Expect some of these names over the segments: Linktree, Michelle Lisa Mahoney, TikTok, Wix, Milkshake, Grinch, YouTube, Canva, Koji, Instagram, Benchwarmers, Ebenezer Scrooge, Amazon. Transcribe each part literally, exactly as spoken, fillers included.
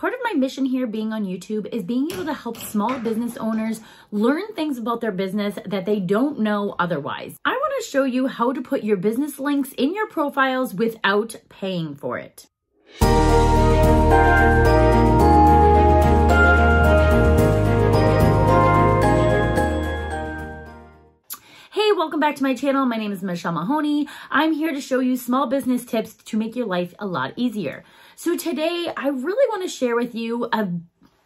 Part of my mission here being on YouTube is being able to help small business owners learn things about their business that they don't know otherwise. I want to show you how to put your business links in your profiles without paying for it. Hey, welcome back to my channel. My name is Michelle Mahoney. I'm here to show you small business tips to make your life a lot easier. So today I really want to share with you a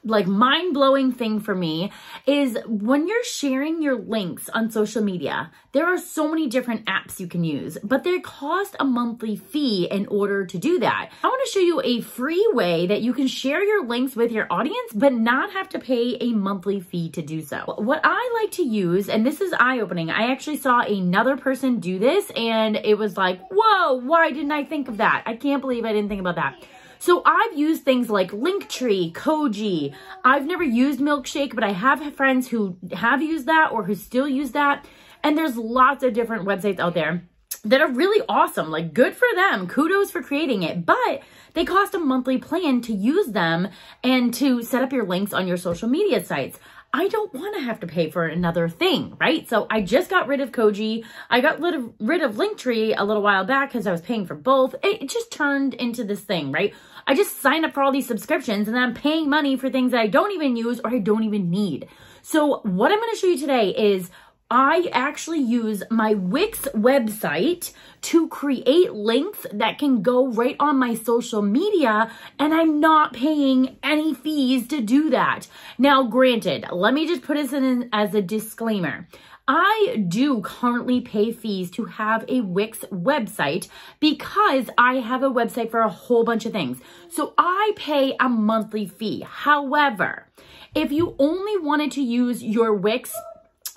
like mind-blowing thing for me is when you're sharing your links on social media, there are so many different apps you can use, but they cost a monthly fee in order to do that. I want to show you a free way that you can share your links with your audience, but not have to pay a monthly fee to do so. What I like to use, and this is eye-opening, I actually saw another person do this and it was like, whoa, why didn't I think of that? I can't believe I didn't think about that. So I've used things like Linktree, Koji. I've never used Milkshake, but I have friends who have used that or who still use that. And there's lots of different websites out there that are really awesome. Like, good for them. Kudos for creating it. But they cost a monthly plan to use them and to set up your links on your social media sites. I don't want to have to pay for another thing, right? So I just got rid of Koji. I got rid of Linktree a little while back because I was paying for both. It just turned into this thing, right? I just signed up for all these subscriptions and then I'm paying money for things that I don't even use or I don't even need. So what I'm going to show you today is I actually use my Wix website to create links that can go right on my social media, and I'm not paying any fees to do that. Now, granted, let me just put this in as a disclaimer. I do currently pay fees to have a Wix website because I have a website for a whole bunch of things. So I pay a monthly fee. However, if you only wanted to use your Wix,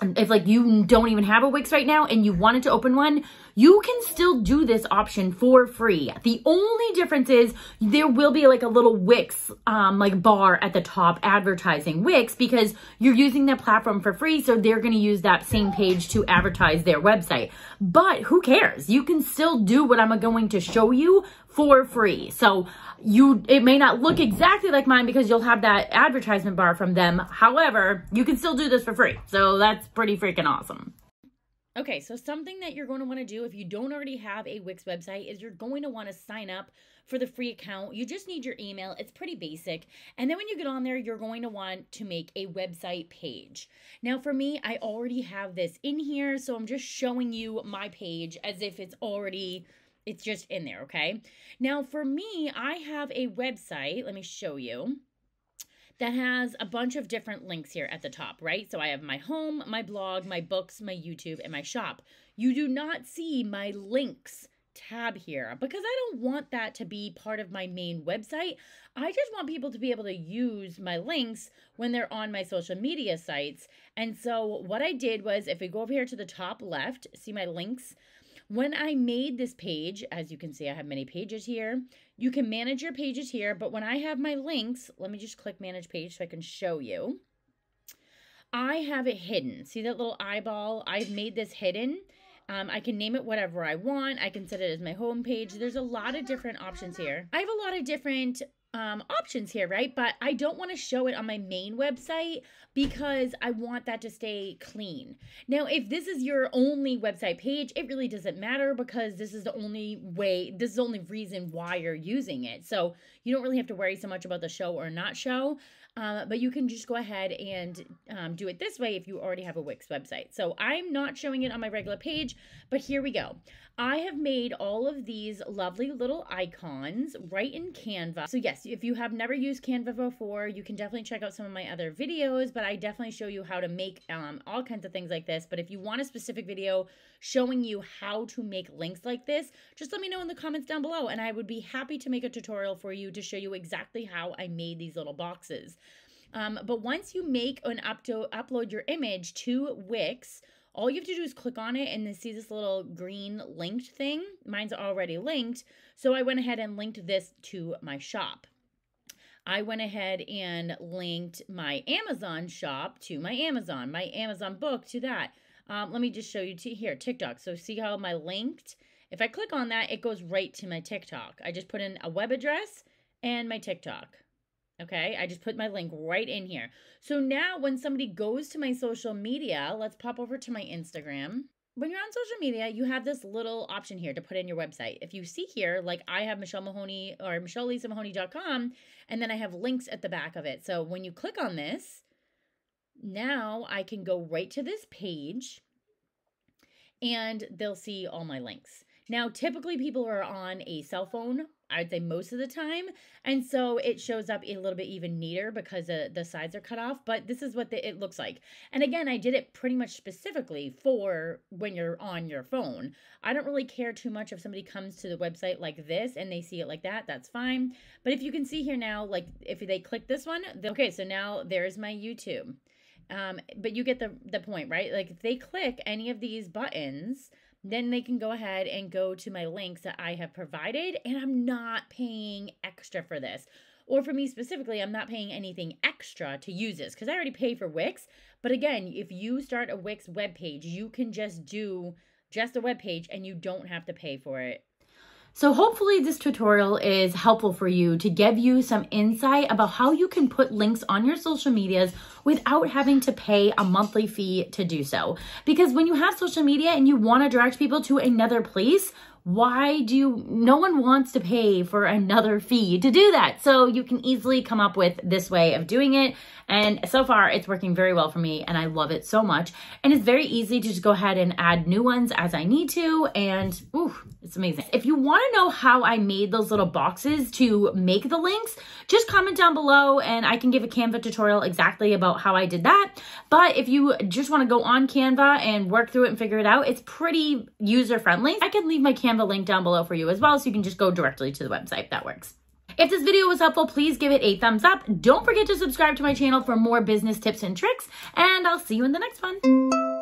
if like you don't even have a Wix right now and you wanted to open one, you can still do this option for free. The only difference is there will be like a little Wix um, like bar at the top advertising Wix because you're using that platform for free. So they're going to use that same page to advertise their website. But who cares? You can still do what I'm going to show you for free. So you, it may not look exactly like mine because you'll have that advertisement bar from them. However, you can still do this for free. So that's pretty freaking awesome. Okay, so something that you're going to want to do if you don't already have a Wix website is you're going to want to sign up for the free account. You just need your email. It's pretty basic. And then when you get on there, you're going to want to make a website page. Now for me, I already have this in here, so I'm just showing you my page as if it's already, it's just in there, okay? Now for me, I have a website. Let me show you. That has a bunch of different links here at the top, right? So I have my home, my blog, my books, my YouTube, and my shop. You do not see my links tab here because I don't want that to be part of my main website. I just want people to be able to use my links when they're on my social media sites. And so what I did was, if we go over here to the top left, see my links? When I made this page, as you can see, I have many pages here. You can manage your pages here, but when I have my links, let me just click manage page so I can show you. I have it hidden. See that little eyeball? I've made this hidden. Um, I can name it whatever I want. I can set it as my home page. There's a lot of different options here. I have a lot of different um, options here, right? But I don't want to show it on my main website because I want that to stay clean. Now, if this is your only website page, it really doesn't matter because this is the only way, this is the only reason why you're using it. So you don't really have to worry so much about the show or not show, uh, but you can just go ahead and um, do it this way if you already have a Wix website. So I'm not showing it on my regular page, but here we go. I have made all of these lovely little icons right in Canva. So yes, if you have never used Canva before, you can definitely check out some of my other videos, but I definitely show you how to make um, all kinds of things like this. But if you want a specific video showing you how to make links like this, just let me know in the comments down below and I would be happy to make a tutorial for you to show you exactly how I made these little boxes. Um, but once you make and up to upload your image to Wix, all you have to do is click on it and then see this little green linked thing. Mine's already linked, so I went ahead and linked this to my shop. I went ahead and linked my Amazon shop to my Amazon, my Amazon book to that. Um, let me just show you to here, TikTok. So see how my linked, if I click on that, it goes right to my TikTok. I just put in a web address and my TikTok. Okay, I just put my link right in here. So now when somebody goes to my social media, let's pop over to my Instagram. When you're on social media, you have this little option here to put in your website. If you see here, like I have Michelle Mahoney or Michelle Lisa Mahoney dot com, and then I have links at the back of it. So when you click on this, now I can go right to this page and they'll see all my links. Now, typically people are on a cell phone, I would say most of the time. And so it shows up a little bit even neater because the, the sides are cut off, but this is what the, it looks like. And again, I did it pretty much specifically for when you're on your phone. I don't really care too much if somebody comes to the website like this and they see it like that, that's fine. But if you can see here now, like if they click this one, okay, so now there's my YouTube. Um, but you get the, the point, right? Like if they click any of these buttons, then they can go ahead and go to my links that I have provided, and I'm not paying extra for this. Or for me specifically, I'm not paying anything extra to use this because I already pay for Wix. But again, if you start a Wix webpage, you can just do just a webpage and you don't have to pay for it. So hopefully this tutorial is helpful for you to give you some insight about how you can put links on your social medias without having to pay a monthly fee to do so. Because when you have social media and you want to direct people to another place, why do you, no one wants to pay for another fee to do that. So you can easily come up with this way of doing it. And so far it's working very well for me and I love it so much. And it's very easy to just go ahead and add new ones as I need to. And ooh, it's amazing. If you want to know how I made those little boxes to make the links, just comment down below and I can give a Canva tutorial exactly about how I did that. But if you just want to go on Canva and work through it and figure it out, it's pretty user friendly. I can leave my Canva Canva link down below for you as well, so you can just go directly to the website. That works. If this video was helpful, please give it a thumbs up. Don't forget to subscribe to my channel for more business tips and tricks, and I'll see you in the next one.